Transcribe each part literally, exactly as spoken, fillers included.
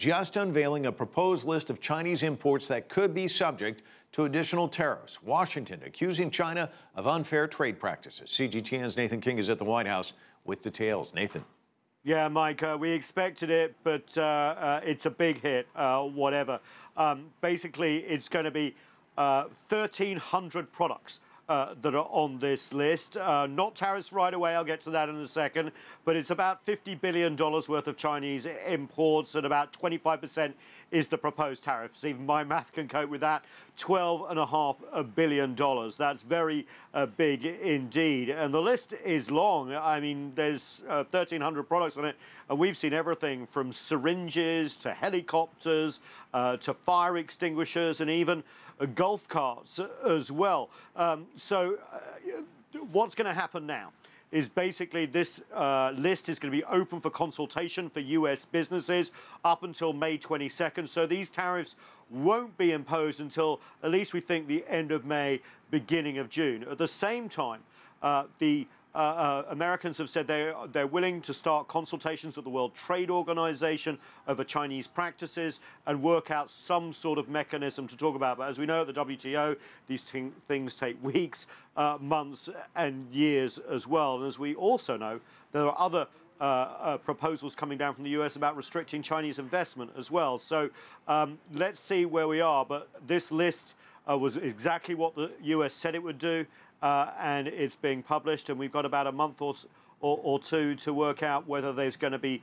just unveiling a proposed list of Chinese imports that could be subject to additional tariffs. Washington accusing China of unfair trade practices. C G T N's Nathan King is at the White House with details. Nathan. Yeah, Mike, uh, we expected it, but uh, uh, it's a big hit, uh, whatever. Um, basically, it's going to be uh, thirteen hundred products uh, that are on this list. Uh, not tariffs right away, I'll get to that in a second, but it's about fifty billion dollars worth of Chinese imports, and about twenty-five percent is the proposed tariffs. Even my math can cope with that. twelve point five billion dollars. That's very uh, big indeed. And the list is long. I mean, there's uh, thirteen hundred products on it, and we've seen everything from syringes to helicopters uh, to fire extinguishers and even uh, golf carts as well. Um, so uh, what's going to happen now is basically this uh, list is going to be open for consultation for U S businesses up until May twenty-second. So these tariffs won't be imposed until at least we think the end of May, beginning of June. At the same time, uh, the uh, uh, Americans have said they, they're willing to start consultations with the World Trade Organization over Chinese practices and work out some sort of mechanism to talk about. But as we know at the W T O, these things take weeks, uh, months and years as well. And as we also know, there are other Uh, uh, proposals coming down from the U S about restricting Chinese investment as well. So um, let's see where we are. But this list uh, was exactly what the U S said it would do, uh, and it's being published. And we've got about a month or, or, or two to work out whether there's going to be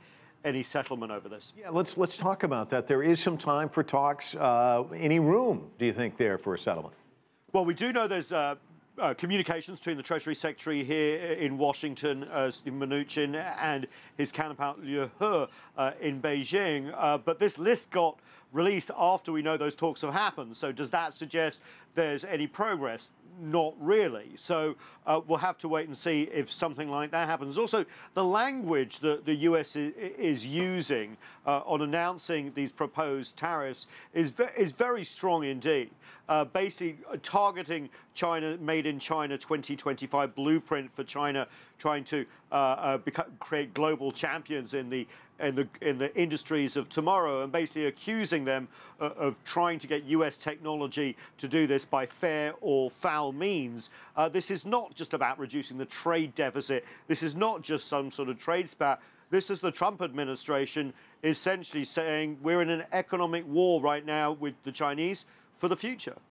any settlement over this. Yeah, let's let's talk about that. There is some time for talks. Uh, any room, do you think, there for a settlement? Well, we do know there's Uh, Uh, communications between the Treasury Secretary here in Washington, uh, Steve Mnuchin, and his counterpart Liu He uh, in Beijing. Uh, but this list got released after we know those talks have happened. So does that suggest there's any progress? Not really. So uh, we'll have to wait and see if something like that happens. Also, the language that the U S is using uh, on announcing these proposed tariffs is ve is very strong indeed. Uh, basically targeting China, Made in China twenty twenty-five blueprint for China, trying to uh, uh, create global champions in the in the in the industries of tomorrow, and basically accusing them uh, of trying to get U S technology to do this by fair or foul means. Uh, this is not just about reducing the trade deficit. This is not just some sort of trade spat. This is the Trump administration essentially saying we're in an economic war right now with the Chinese for the future.